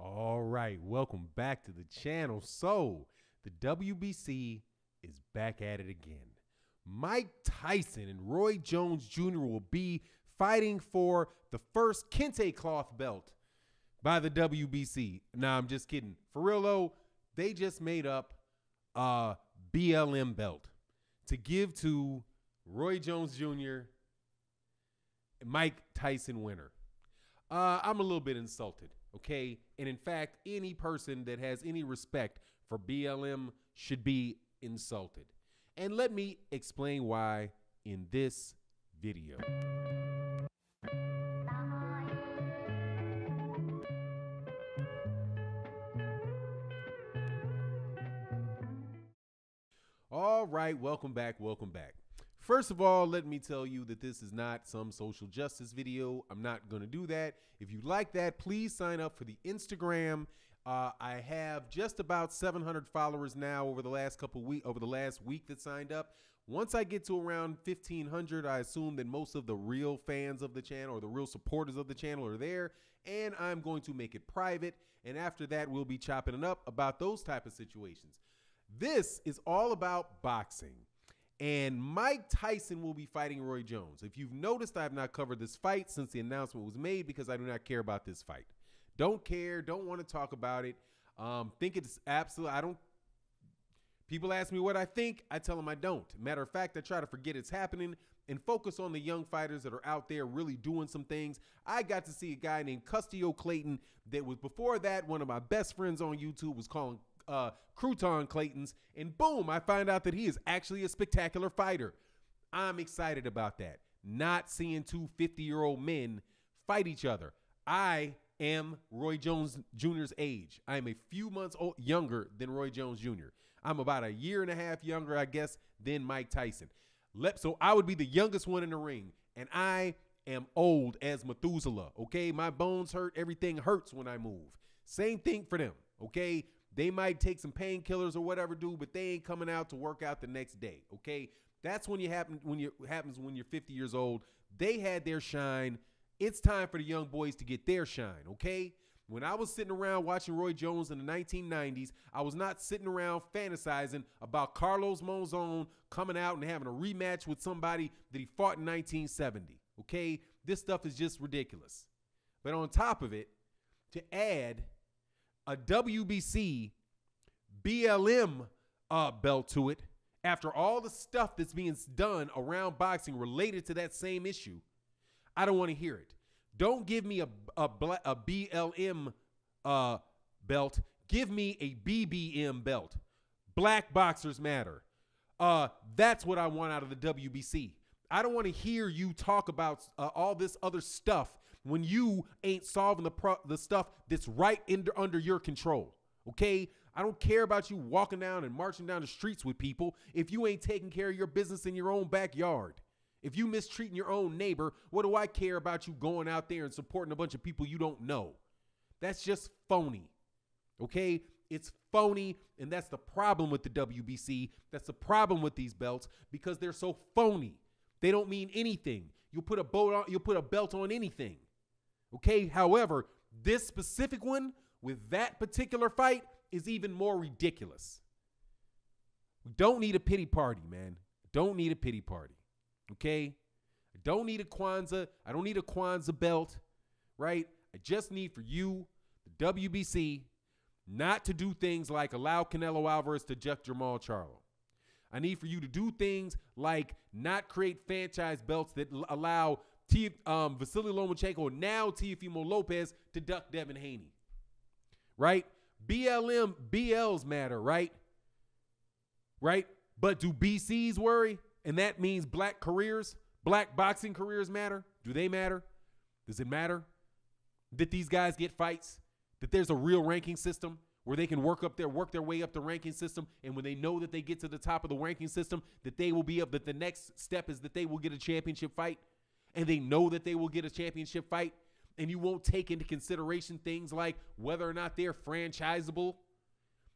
All right, welcome back to the channel. So the WBC is back at it again. Mike Tyson and Roy Jones Jr. will be fighting for the first kente cloth belt by the WBC. Nah, I'm just kidding. For real though, they just made up a BLM belt to give to Roy Jones Jr., Mike Tyson winner. I'm a little bit insulted. Okay. And in fact, any person that has any respect for BLM should be insulted. And let me explain why in this video. All right. Welcome back. Welcome back. First of all, let me tell you that this is not some social justice video. I'm not going to do that. If you like that, please sign up for the Instagram. I have just about 700 followers now over the last week that signed up. Once I get to around 1,500, I assume that most of the real fans of the channel or the real supporters of the channel are there, and I'm going to make it private. And after that, we'll be chopping it up about those type of situations. This is all about boxing. And Mike Tyson will be fighting Roy Jones. If you've noticed, I have not covered this fight since the announcement was made because I do not care about this fight. Don't care. Don't want to talk about it. Think it's absolute. I don't. People ask me what I think. I tell them I don't. Matter of fact, I try to forget it's happening and focus on the young fighters that are out there really doing some things. I got to see a guy named Custio Clayton that was before that one of my best friends on YouTube was calling Crouton Clayton's, and boom, I find out that he is actually a spectacular fighter. I'm excited about that. Not seeing two 50-year-old men fight each other. I am Roy Jones Jr.'s age. I am a few months younger than Roy Jones Jr. I'm about a year and a half younger, I guess, than Mike Tyson. So I would be the youngest one in the ring, and I am old as Methuselah, okay? My bones hurt. Everything hurts when I move. Same thing for them, okay? They might take some painkillers or whatever, dude, but they ain't coming out to work out the next day, okay? That's when it happens when you're 50 years old. They had their shine. It's time for the young boys to get their shine, okay? When I was sitting around watching Roy Jones in the 1990s, I was not sitting around fantasizing about Carlos Monzon coming out and having a rematch with somebody that he fought in 1970, okay? This stuff is just ridiculous. But on top of it, to add a WBC BLM belt to it after all the stuff that's being done around boxing related to that same issue, I don't want to hear it. Don't give me a BLM belt. Give me a BBM belt. Black boxers matter. That's what I want out of the WBC. I don't want to hear you talk about all this other stuff when you ain't solving the stuff that's right under your control, okay? I don't care about you walking down and marching down the streets with people if you ain't taking care of your business in your own backyard. If you mistreating your own neighbor, what do I care about you going out there and supporting a bunch of people you don't know? That's just phony, okay? It's phony, and that's the problem with the WBC. That's the problem with these belts because they're so phony. They don't mean anything. You'll put a belt on anything. Okay. However, this specific one with that particular fight is even more ridiculous. We don't need a pity party, man. Don't need a pity party. Okay. I don't need a Kwanzaa. I don't need a Kwanzaa belt, right? I just need for you, the WBC, not to do things like allow Canelo Alvarez to judge Jermall Charlo. I need for you to do things like not create franchise belts that allow Vasily Lomachenko, now Teofimo Lopez, to duck Devin Haney, right? BLs matter, right? Right? But do BCs worry? And that means black careers, black boxing careers matter? Do they matter? Does it matter that these guys get fights, that there's a real ranking system where they can work their way up the ranking system, and when they know that they get to the top of the ranking system, that they will be up, that the next step is that they will get a championship fight, and they know that they will get a championship fight, and you won't take into consideration things like whether or not they're franchisable,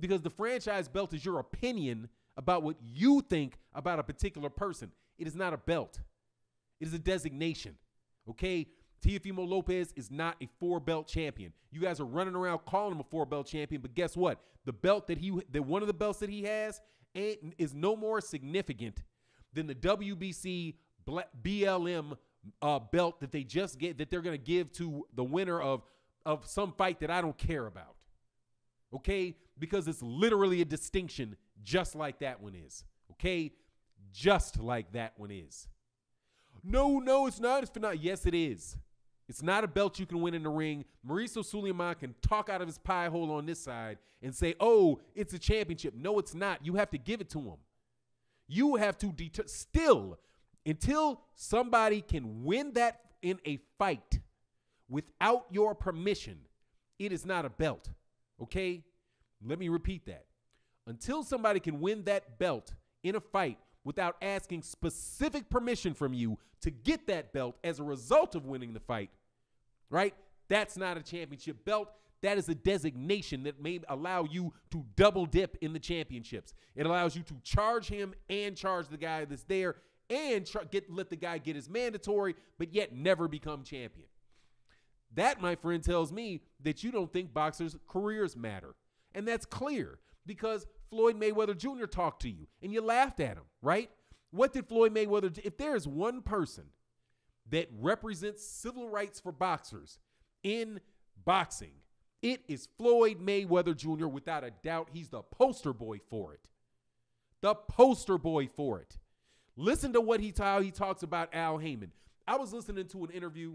because the franchise belt is your opinion about what you think about a particular person. It is not a belt. It is a designation, okay? Teofimo Lopez is not a four-belt champion. You guys are running around calling him a four-belt champion, but guess what? The belt that one of the belts that he has is no more significant than the WBC BLM belt that they just get, that they're going to give to the winner of some fight that I don't care about. Okay? Because it's literally a distinction, just like that one is. Okay? Just like that one is. No, no, it's not. It's not. Yes, it is. It's not a belt you can win in the ring. Mauricio Sulaimán can talk out of his pie hole on this side and say, oh, it's a championship. No, it's not. You have to give it to him. You have to still, until somebody can win that in a fight without your permission, it is not a belt, okay? Let me repeat that. Until somebody can win that belt in a fight without asking specific permission from you to get that belt as a result of winning the fight, right? That's not a championship belt. That is a designation that may allow you to double dip in the championships. It allows you to charge him and charge the guy that's there and let the guy get his mandatory, but yet never become champion. That, my friend, tells me that you don't think boxers' careers matter. And that's clear, because Floyd Mayweather Jr. talked to you and you laughed at him, right? What did Floyd Mayweather do? If there is one person that represents civil rights for boxers in boxing, it is Floyd Mayweather Jr. Without a doubt, he's the poster boy for it. The poster boy for it. Listen to what he talks about Al Haymon. I was listening to an interview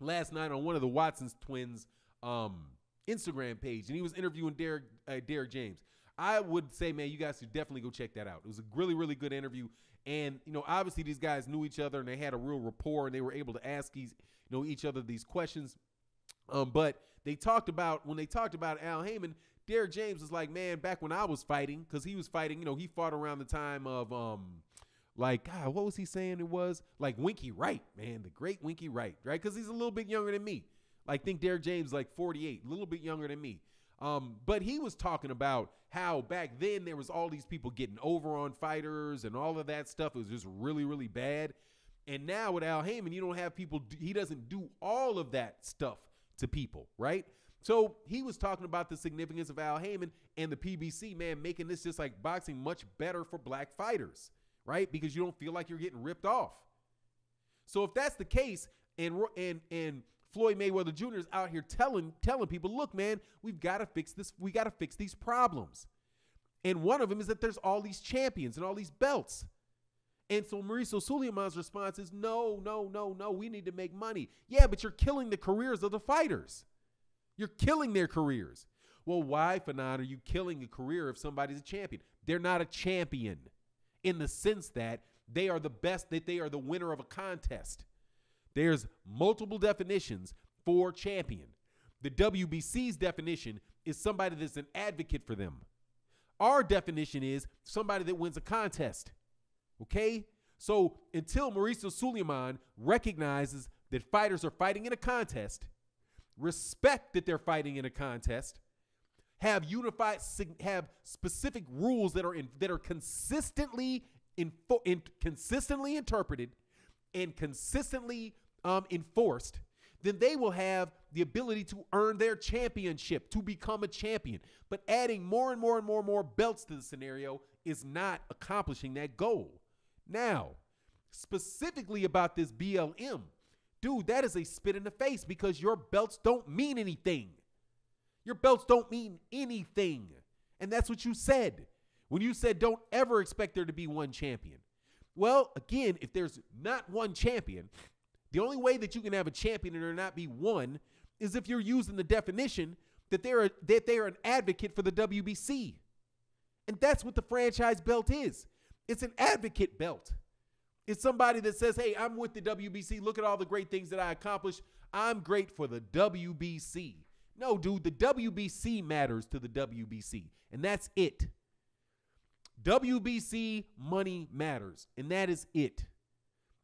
last night on one of the Watson's twins' Instagram page, and he was interviewing Derrick James. I would say, man, you guys should definitely go check that out. It was a really, really good interview. And, you know, obviously these guys knew each other and they had a real rapport and they were able to ask each other these questions. But when they talked about Al Haymon, Derrick James was like, man, back when I was fighting, because he was fighting, you know, he fought around the time of what was he saying? It was like Winky Wright, man, the great Winky Wright, right? Because he's a little bit younger than me. I think Derrick James is like 48, a little bit younger than me. But he was talking about how back then there was all these people getting over on fighters and all of that stuff. It was just really, really bad. And now with Al Haymon, you don't have people. He doesn't do all of that stuff to people, right? So he was talking about the significance of Al Haymon and the PBC, man, making this just like boxing much better for black fighters, right? Because you don't feel like you're getting ripped off. So if that's the case, and Floyd Mayweather Jr. is out here telling people, look, man, we've got to fix this. We got to fix these problems. And one of them is that there's all these champions and all these belts. And so Mauricio Sulaimán's response is, no, no, no, no, we need to make money. Yeah, but you're killing the careers of the fighters. You're killing their careers. Well, why, Fanon, are you killing a career if somebody's a champion? They're not a champion in the sense that they are the best, that they are the winner of a contest. There's multiple definitions for champion. The WBC's definition is somebody that's an advocate for them. Our definition is somebody that wins a contest, okay? So until Mauricio Sulaimán recognizes that fighters are fighting in a contest, respect that they're fighting in a contest, have specific rules that are consistently interpreted and consistently enforced, then they will have the ability to earn their championship, to become a champion. But adding more and more and more and more belts to the scenario is not accomplishing that goal. Now, specifically about this BLM, dude, that is a spit in the face, because your belts don't mean anything. Your belts don't mean anything. And that's what you said when you said don't ever expect there to be one champion. Well, again, if there's not one champion, the only way that you can have a champion and there not be one is if you're using the definition that they are an advocate for the WBC. And that's what the franchise belt is. It's an advocate belt. It's somebody that says, hey, I'm with the WBC. Look at all the great things that I accomplished. I'm great for the WBC. No, dude, the WBC matters to the WBC, and that's it. WBC money matters, and that is it.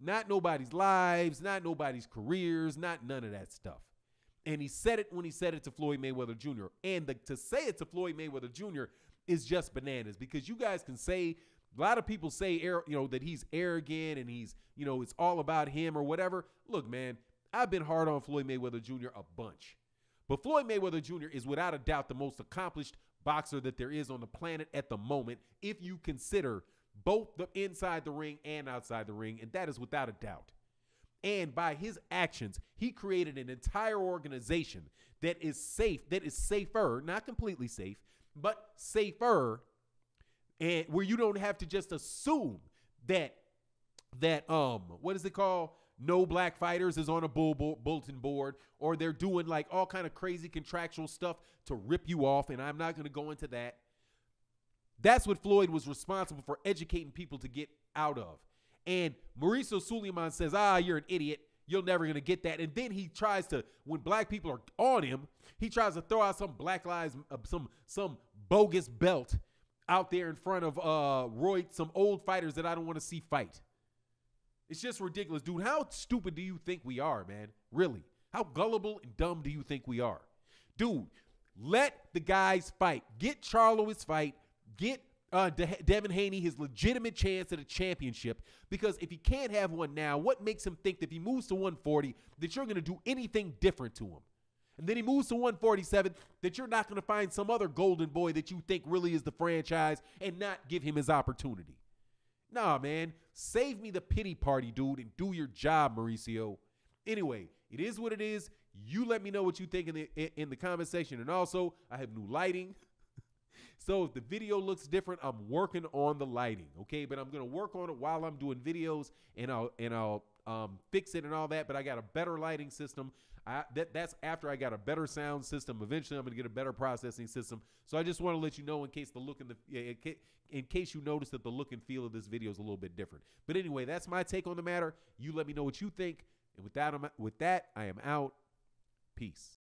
Not nobody's lives, not nobody's careers, not none of that stuff. And he said it when he said it to Floyd Mayweather Jr. And to say it to Floyd Mayweather Jr. is just bananas, because you guys can say, a lot of people say, that he's arrogant and he's, it's all about him or whatever. Look, man, I've been hard on Floyd Mayweather Jr. a bunch. But Floyd Mayweather Jr. is without a doubt the most accomplished boxer that there is on the planet at the moment, if you consider both the inside the ring and outside the ring, and that is without a doubt. And by his actions, he created an entire organization that is safe, that is safer, not completely safe, but safer, and where you don't have to just assume that no black fighters is on a bulletin board, or they're doing like all kind of crazy contractual stuff to rip you off, and I'm not going to go into that. That's what Floyd was responsible for educating people to get out of. And Mauricio Sulaimán says, you're an idiot. You're never going to get that. And then he tries to, when black people are on him, he tries to throw out some Black Lives, some bogus belt out there in front of Roy, some old fighters that I don't want to see fight. It's just ridiculous, dude. How stupid do you think we are, man? Really? How gullible and dumb do you think we are? Dude, let the guys fight. Get Charlo his fight. Get Devin Haney his legitimate chance at a championship, because if he can't have one now, what makes him think that if he moves to 140 that you're going to do anything different to him? And then he moves to 147 that you're not going to find some other golden boy that you think really is the franchise and not give him his opportunity. Nah, man, save me the pity party, dude, and do your job, Mauricio. Anyway, it is what it is. You let me know what you think in the comment section. And also, I have new lighting. So if the video looks different, I'm working on the lighting, okay? But I'm going to work on it while I'm doing videos, and I'll fix it and all that. But I got a better lighting system. That's after I got a better sound system. Eventually, I'm going to get a better processing system. So I just want to let you know in case you notice that the look and feel of this video is a little bit different. But anyway, that's my take on the matter. You let me know what you think. And with that, I am out. Peace.